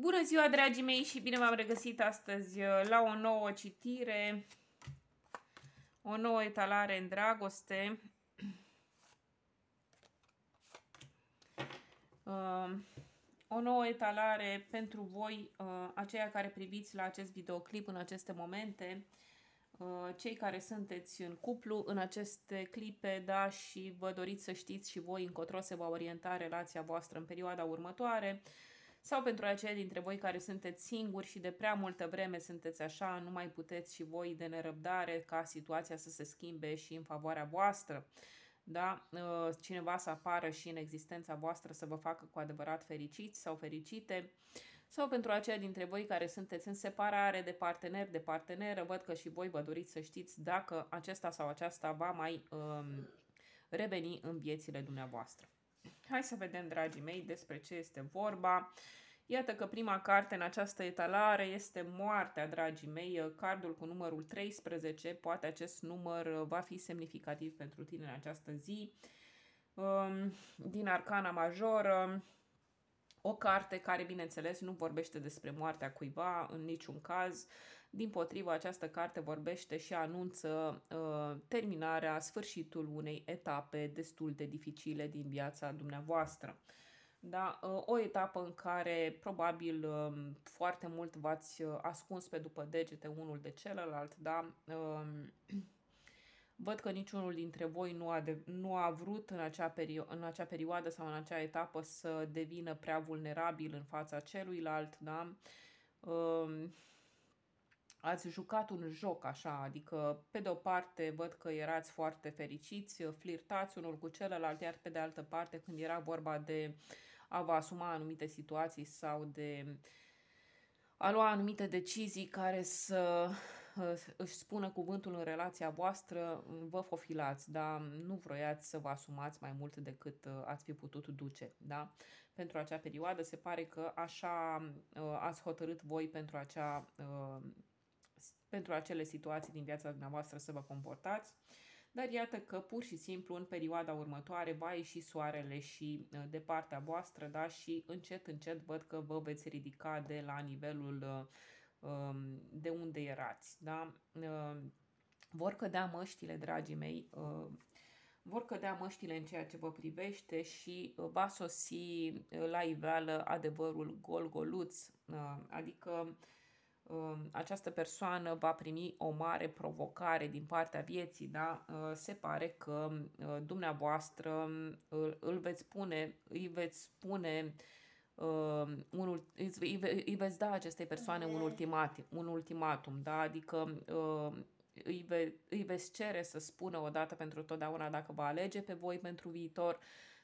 Bună ziua, dragii mei, și bine v-am regăsit astăzi la o nouă citire, o nouă etalare în dragoste. O nouă etalare pentru voi, aceia care priviți la acest videoclip în aceste momente, cei care sunteți în cuplu în aceste clipe, da, și vă doriți să știți și voi încotro se va orienta relația voastră în perioada următoare, sau pentru aceia dintre voi care sunteți singuri și de prea multă vreme sunteți așa, nu mai puteți și voi de nerăbdare ca situația să se schimbe și în favoarea voastră. Da? Cineva să apară și în existența voastră să vă facă cu adevărat fericiți sau fericite. Sau pentru aceia dintre voi care sunteți în separare de partener, de parteneră, văd că și voi vă doriți să știți dacă acesta sau aceasta va mai reveni în viețile dumneavoastră. Hai să vedem, dragii mei, despre ce este vorba. Iată că prima carte în această etalare este Moartea, dragii mei, cardul cu numărul 13. Poate acest număr va fi semnificativ pentru tine în această zi. Din arcana majoră, o carte care, bineînțeles, nu vorbește despre moartea cuiva în niciun caz. Dimpotrivă, această carte vorbește și anunță terminarea, sfârșitul unei etape destul de dificile din viața dumneavoastră. Da? O etapă în care probabil foarte mult v-ați ascuns pe după degete unul de celălalt. Da? Văd că niciunul dintre voi nu a vrut în acea perioadă sau în acea etapă să devină prea vulnerabil în fața celuilalt. Da? Ați jucat un joc așa, adică pe de o parte văd că erați foarte fericiți, flirtați unul cu celălalt, iar pe de altă parte când era vorba de a vă asuma anumite situații sau de a lua anumite decizii care să își spună cuvântul în relația voastră, vă fofilați, dar nu vroiați să vă asumați mai mult decât ați fi putut duce. Da? Pentru acea perioadă se pare că așa ați hotărât voi pentru acele situații din viața dumneavoastră să vă comportați, dar iată că pur și simplu în perioada următoare va ieși soarele și de partea voastră, da? Și încet, încet văd că vă veți ridica de la nivelul de unde erați. Da? Vor cădea măștile, dragii mei, vor cădea măștile în ceea ce vă privește și va sosi la iveală adevărul golgoluț, adică această persoană va primi o mare provocare din partea vieții, da? Se pare că dumneavoastră îi veți da acestei persoane un ultimatum, da? Adică îi veți cere să spună odată pentru totdeauna dacă va alege pe voi pentru viitor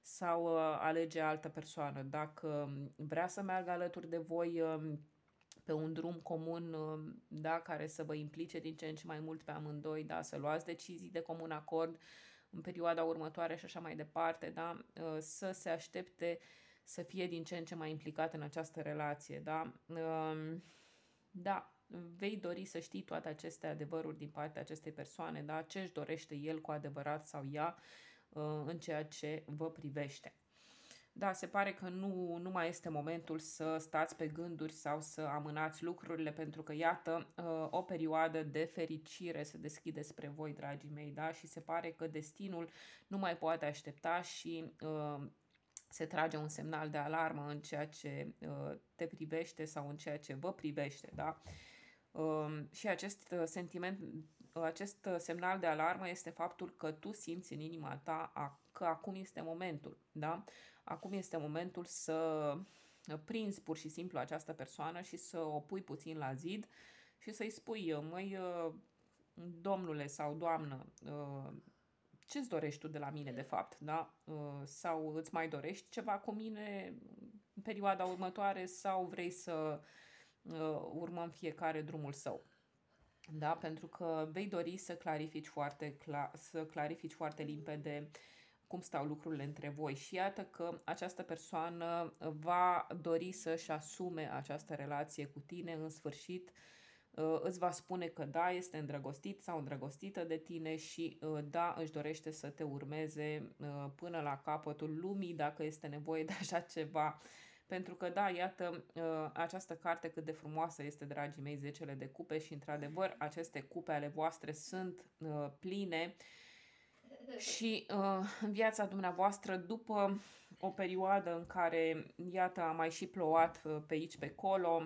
sau alege altă persoană, dacă vrea să meargă alături de voi pe un drum comun, da, care să vă implice din ce în ce mai mult pe amândoi, da, să luați decizii de comun acord în perioada următoare și așa mai departe, da, să se aștepte să fie din ce în ce mai implicat în această relație. Da, da, vei dori să știi toate aceste adevăruri din partea acestei persoane, da, ce își dorește el cu adevărat sau ea în ceea ce vă privește. Da, se pare că nu mai este momentul să stați pe gânduri sau să amânați lucrurile, pentru că, iată, o perioadă de fericire se deschide spre voi, dragii mei, da? Și se pare că destinul nu mai poate aștepta și se trage un semnal de alarmă în ceea ce te privește sau în ceea ce vă privește, da? Și acest semnal de alarmă este faptul că tu simți în inima ta că acum este momentul, da? Acum este momentul să prinzi pur și simplu această persoană și să o pui puțin la zid și să-i spui: măi, domnule sau doamnă, ce-ți dorești tu de la mine de fapt, da? Sau îți mai dorești ceva cu mine în perioada următoare sau vrei să urmăm fiecare drumul său? Da, pentru că vei dori să clarifici foarte limpede cum stau lucrurile între voi. Și iată că această persoană va dori să-și asume această relație cu tine în sfârșit. Îți va spune că da, este îndrăgostit sau îndrăgostită de tine și da, își dorește să te urmeze până la capătul lumii dacă este nevoie de așa ceva Pentru că, da, iată această carte cât de frumoasă este, dragii mei, Zecele de cupe și, într-adevăr, aceste cupe ale voastre sunt pline și în viața dumneavoastră, după o perioadă în care, iată, a mai și plouat pe aici, pe acolo,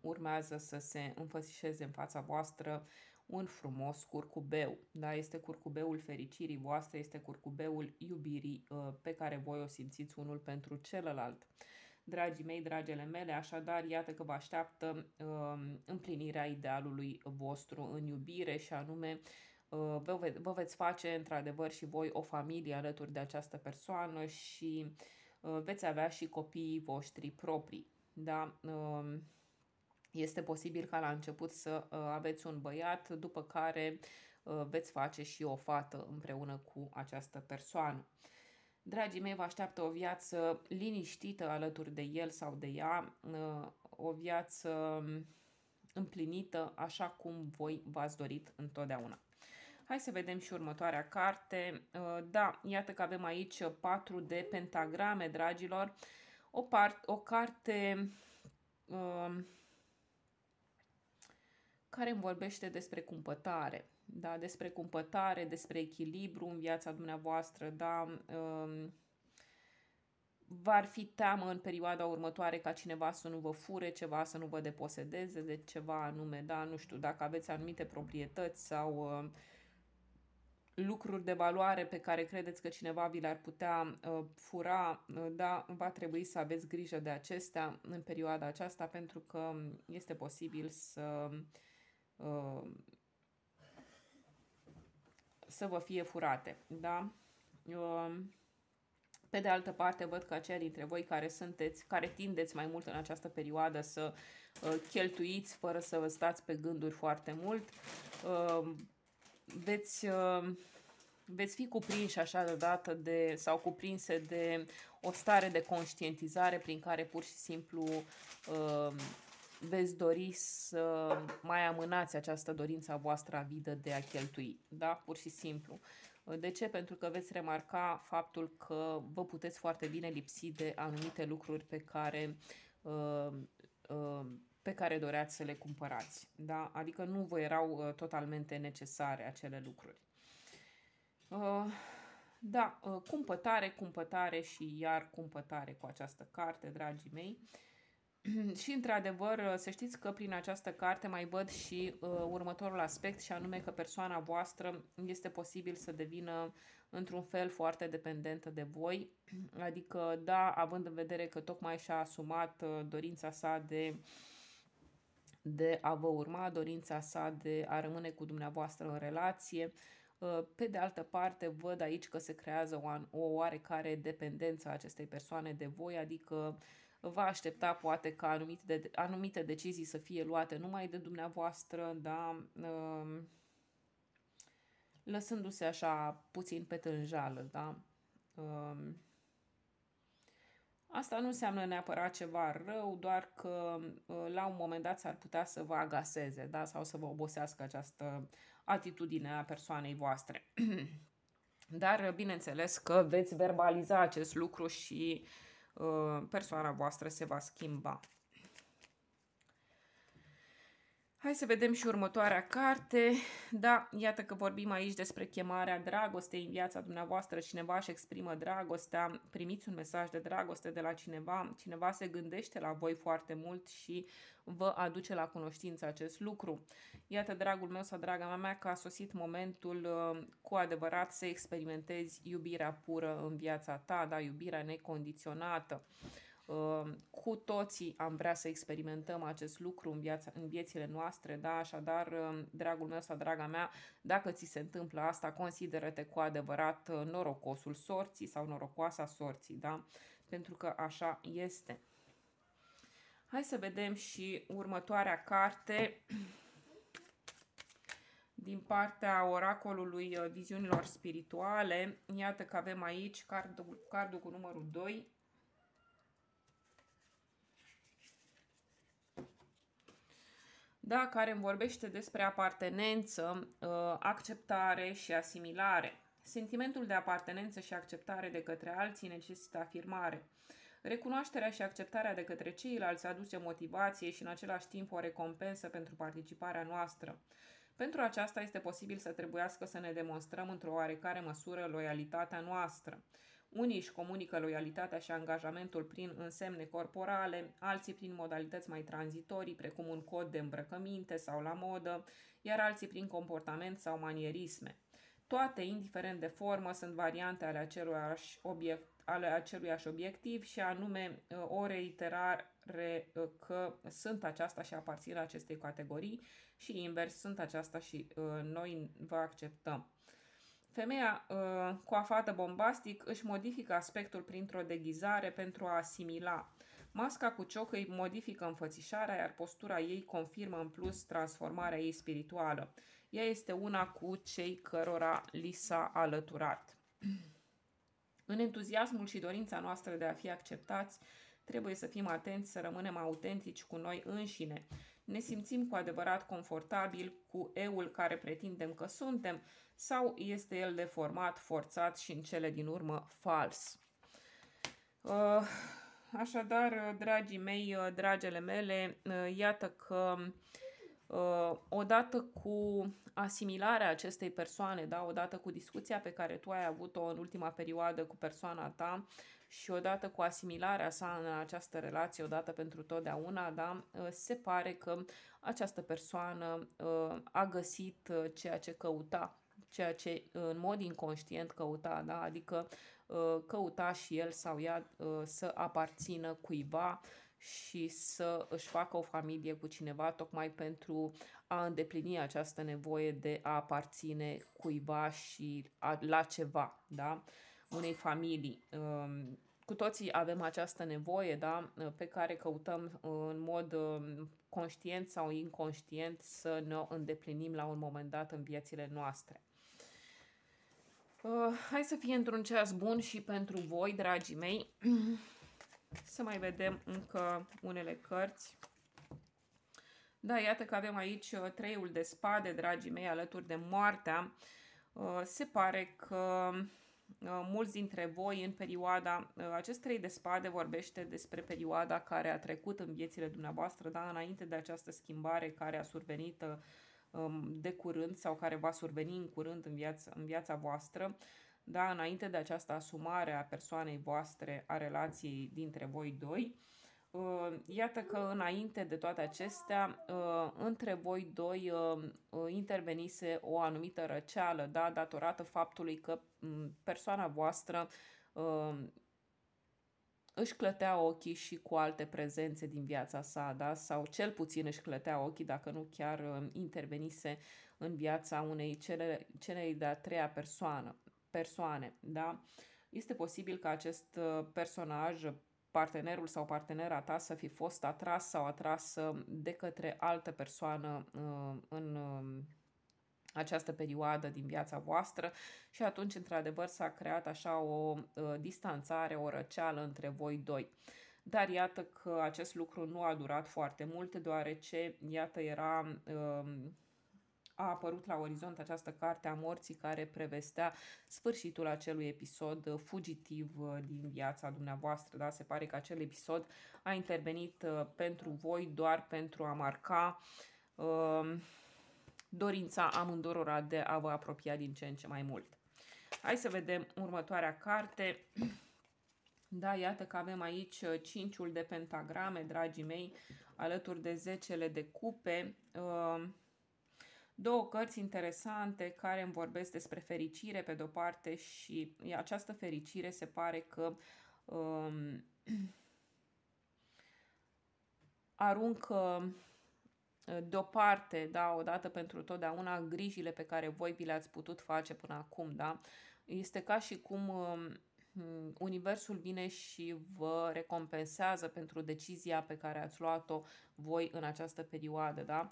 urmează să se înfățișeze în fața voastră un frumos curcubeu. Da? Este curcubeul fericirii voastre, este curcubeul iubirii pe care voi o simțiți unul pentru celălalt. Dragii mei, dragele mele, așadar, iată că vă așteaptă împlinirea idealului vostru în iubire și anume vă veți face într-adevăr și voi o familie alături de această persoană și veți avea și copiii voștri proprii. Da? Este posibil ca la început să aveți un băiat, după care veți face și o fată împreună cu această persoană. Dragii mei, vă așteaptă o viață liniștită alături de el sau de ea, o viață împlinită așa cum voi v-ați dorit întotdeauna. Hai să vedem și următoarea carte. Da, iată că avem aici 4 de pentagrame, dragilor. O carte care îmi vorbește despre cumpătare, da? Despre cumpătare, despre echilibru în viața dumneavoastră. Da? V-ar fi teamă în perioada următoare ca cineva să nu vă fure ceva, să nu vă deposedeze de ceva anume. Da? Nu știu, dacă aveți anumite proprietăți sau lucruri de valoare pe care credeți că cineva vi le-ar putea fura, da, va trebui să aveți grijă de acestea în perioada aceasta, pentru că este posibil să vă fie furate. Da? Pe de altă parte, văd că aceia dintre voi care tindeți mai mult în această perioadă să cheltuiți fără să vă stați pe gânduri foarte mult, veți fi cuprinși așa deodată sau cuprinse de o stare de conștientizare prin care pur și simplu veți dori să mai amânați această dorință a voastră avidă de a cheltui. Da? Pur și simplu. De ce? Pentru că veți remarca faptul că vă puteți foarte bine lipsi de anumite lucruri pe care doreați să le cumpărați. Da? Adică nu vă erau totalmente necesare acele lucruri. Da, cumpătare, cumpătare și iar cumpătare cu această carte, dragii mei. Și, într-adevăr, să știți că prin această carte mai văd și următorul aspect, și anume că persoana voastră este posibil să devină într-un fel foarte dependentă de voi. Adică, da, având în vedere că tocmai și-a asumat dorința sa de a vă urma, dorința sa de a rămâne cu dumneavoastră în relație, pe de altă parte, văd aici că se creează o oarecare dependență a acestei persoane de voi, adică va aștepta poate ca anumite decizii să fie luate numai de dumneavoastră, da? Lăsându-se așa puțin pe tânjală. Da? Asta nu înseamnă neapărat ceva rău, doar că la un moment dat s-ar putea să vă agaseze, da? Sau să vă obosească această atitudine a persoanei voastre. Dar bineînțeles că veți verbaliza acest lucru și persoana voastră se va schimba. Hai să vedem și următoarea carte. Da, iată că vorbim aici despre chemarea dragostei în viața dumneavoastră. Cineva își exprimă dragostea, primiți un mesaj de dragoste de la cineva, cineva se gândește la voi foarte mult și vă aduce la cunoștință acest lucru. Iată, dragul meu sau draga mea, că a sosit momentul cu adevărat să experimentezi iubirea pură în viața ta, da, iubirea necondiționată. Cu toții am vrea să experimentăm acest lucru în viețile noastre, da? Așadar, dragul meu sau draga mea, dacă ți se întâmplă asta, consideră-te cu adevărat norocosul sorții sau norocoasa sorții, da? Pentru că așa este. Hai să vedem și următoarea carte din partea oracolului viziunilor spirituale. Iată că avem aici cardul cu numărul 2. Da, care îmi vorbește despre apartenență, acceptare și asimilare. Sentimentul de apartenență și acceptare de către alții necesită afirmare. Recunoașterea și acceptarea de către ceilalți aduce motivație și în același timp o recompensă pentru participarea noastră. Pentru aceasta este posibil să trebuiască să ne demonstrăm într-o oarecare măsură loialitatea noastră. Unii își comunică loialitatea și angajamentul prin însemne corporale, alții prin modalități mai tranzitorii, precum un cod de îmbrăcăminte sau la modă, iar alții prin comportament sau manierisme. Toate, indiferent de formă, sunt variante ale aceluiași obiectiv și anume o reiterare că sunt aceasta și aparțin acestei categorii și invers, sunt aceasta și noi vă acceptăm. Femeia coafată bombastic își modifică aspectul printr-o deghizare pentru a asimila. Masca cu cioc îi modifică înfățișarea, iar postura ei confirmă în plus transformarea ei spirituală. Ea este una cu cei cărora li s-a alăturat. În entuziasmul și dorința noastră de a fi acceptați, trebuie să fim atenți să rămânem autentici cu noi înșine. Ne simțim cu adevărat confortabil cu eul care pretindem că suntem sau este el deformat, forțat și în cele din urmă fals. Așadar, dragii mei, dragele mele, iată că odată cu asimilarea acestei persoane, da, odată cu discuția pe care tu ai avut-o în ultima perioadă cu persoana ta și odată cu asimilarea sa în această relație, odată pentru totdeauna, da, se pare că această persoană a găsit ceea ce căuta, ceea ce în mod inconștient căuta, da? Adică căuta și el sau ea să aparțină cuiva și să își facă o familie cu cineva tocmai pentru a îndeplini această nevoie de a aparține cuiva și la ceva, da? Unei familii. Cu toții avem această nevoie, da? Pe care căutăm în mod conștient sau inconștient să ne îndeplinim la un moment dat în viețile noastre. Hai să fie într-un ceas bun și pentru voi, dragii mei. Să mai vedem încă unele cărți. Da, iată că avem aici treiul de spade, dragii mei, alături de moartea. Se pare că mulți dintre voi în perioada, acest trei de spade vorbește despre perioada care a trecut în viețile dumneavoastră, da, înainte de această schimbare care a survenit de curând sau care va surveni în curând în viața voastră, da, înainte de această asumare a persoanei voastre, a relației dintre voi doi. Iată că înainte de toate acestea, între voi doi intervenise o anumită răceală, da, datorată faptului că persoana voastră își clătea ochii și cu alte prezențe din viața sa, da? Sau cel puțin își clătea ochii, dacă nu chiar intervenise în viața unei celei de-a treia persoane. Da? Este posibil ca acest personaj, partenerul sau partenera ta, să fi fost atras sau atrasă de către altă persoană în această perioadă din viața voastră și atunci, într-adevăr, s-a creat așa o distanțare, o răceală între voi doi. Dar iată că acest lucru nu a durat foarte mult, deoarece, iată, a apărut la orizont această carte a morții care prevestea sfârșitul acelui episod fugitiv din viața dumneavoastră. Da? Se pare că acel episod a intervenit pentru voi doar pentru a marca dorința amândurora de a vă apropia din ce în ce mai mult. Hai să vedem următoarea carte. Da, iată că avem aici cinciul de pentagrame, dragii mei, alături de zecele de cupe. Două cărți interesante care îmi vorbesc despre fericire pe de-o parte și această fericire se pare că aruncă deoparte, da, odată pentru totdeauna grijile pe care voi vi le-ați putut face până acum, da? Este ca și cum universul vine și vă recompensează pentru decizia pe care ați luat-o voi în această perioadă, da?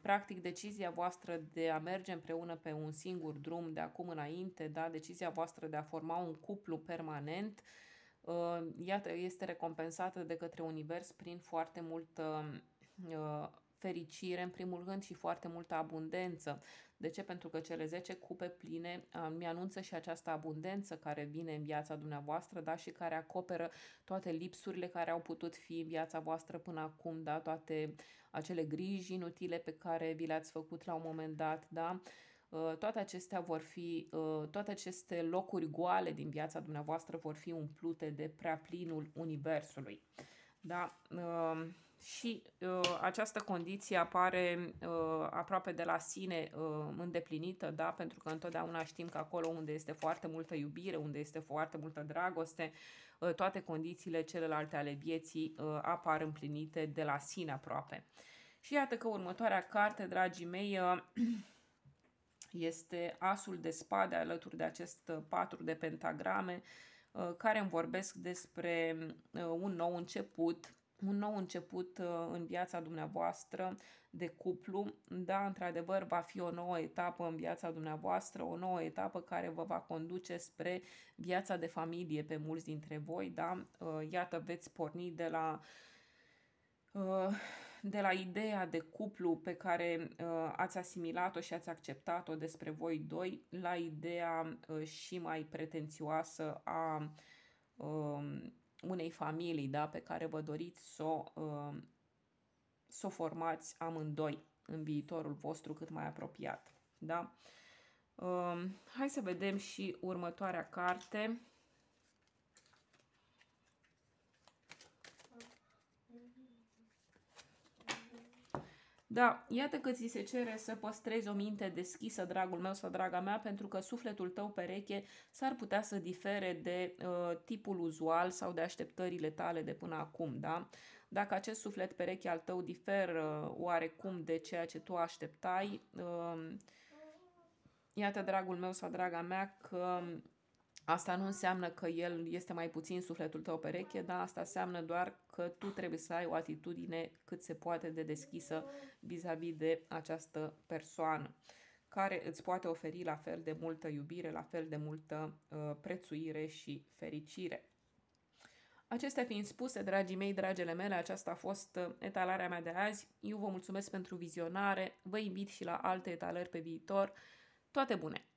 Practic, decizia voastră de a merge împreună pe un singur drum de acum înainte, da? Decizia voastră de a forma un cuplu permanent, iată, este recompensată de către univers prin foarte multă fericire, în primul rând, și foarte multă abundență. De ce? Pentru că cele 10 cupe pline mi-anunță și această abundență care vine în viața dumneavoastră, da? Și care acoperă toate lipsurile care au putut fi în viața voastră până acum, da? Toate acele griji inutile pe care vi le-ați făcut la un moment dat, da? Toate acestea vor fi, toate aceste locuri goale din viața dumneavoastră vor fi umplute de prea plinul Universului. Da? Și această condiție apare aproape de la sine îndeplinită, da? Pentru că întotdeauna știm că acolo unde este foarte multă iubire, unde este foarte multă dragoste, toate condițiile celelalte ale vieții apar împlinite de la sine aproape. Și iată că următoarea carte, dragii mei, este Asul de Spade alături de acest 4 de pentagrame, care îmi vorbesc despre un nou început, un nou început în viața dumneavoastră de cuplu. Da, într-adevăr, va fi o nouă etapă în viața dumneavoastră, o nouă etapă care vă va conduce spre viața de familie pe mulți dintre voi. Da? Iată, veți porni de la ideea de cuplu pe care ați asimilat-o și ați acceptat-o despre voi doi, la ideea și mai pretențioasă a unei familii, da, pe care vă doriți să o formați amândoi în viitorul vostru cât mai apropiat. Da? Hai să vedem și următoarea carte. Da, iată că ți se cere să păstrezi o minte deschisă, dragul meu sau draga mea, pentru că sufletul tău pereche s-ar putea să difere de tipul uzual sau de așteptările tale de până acum, da? Dacă acest suflet pereche al tău diferă oarecum de ceea ce tu așteptai, iată, dragul meu sau draga mea, că asta nu înseamnă că el este mai puțin sufletul tău pereche, dar asta înseamnă doar că tu trebuie să ai o atitudine cât se poate de deschisă vis-a-vis de această persoană, care îți poate oferi la fel de multă iubire, la fel de multă prețuire și fericire. Acestea fiind spuse, dragii mei, dragele mele, aceasta a fost etalarea mea de azi. Eu vă mulțumesc pentru vizionare, vă invit și la alte etalări pe viitor. Toate bune!